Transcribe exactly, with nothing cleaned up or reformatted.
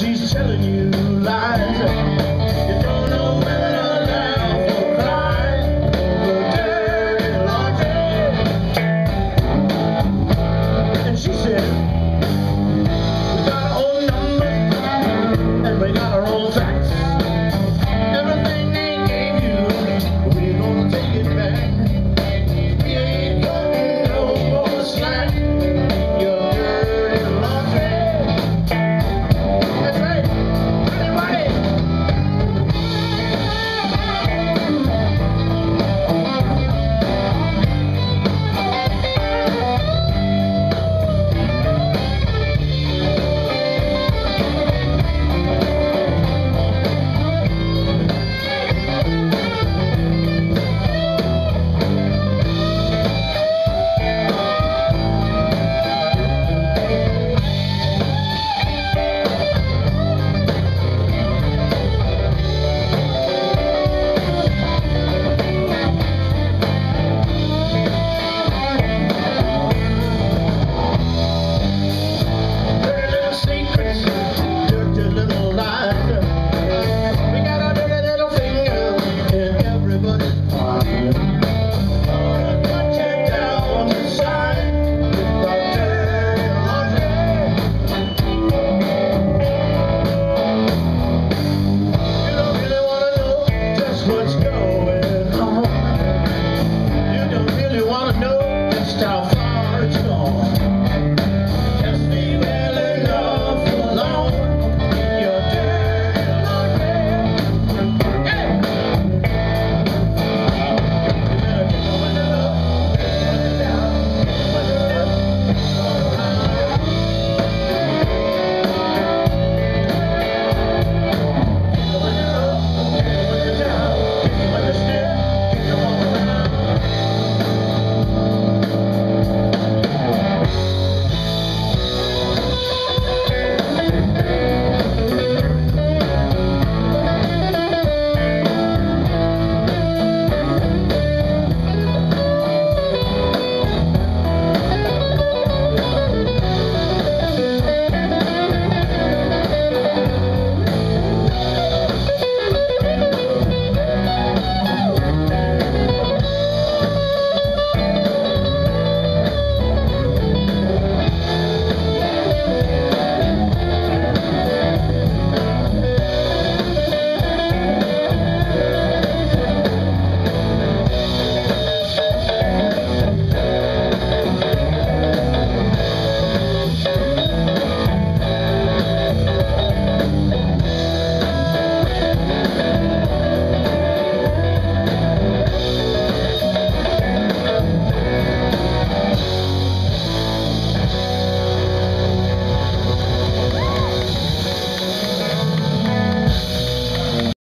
she's telling you lies.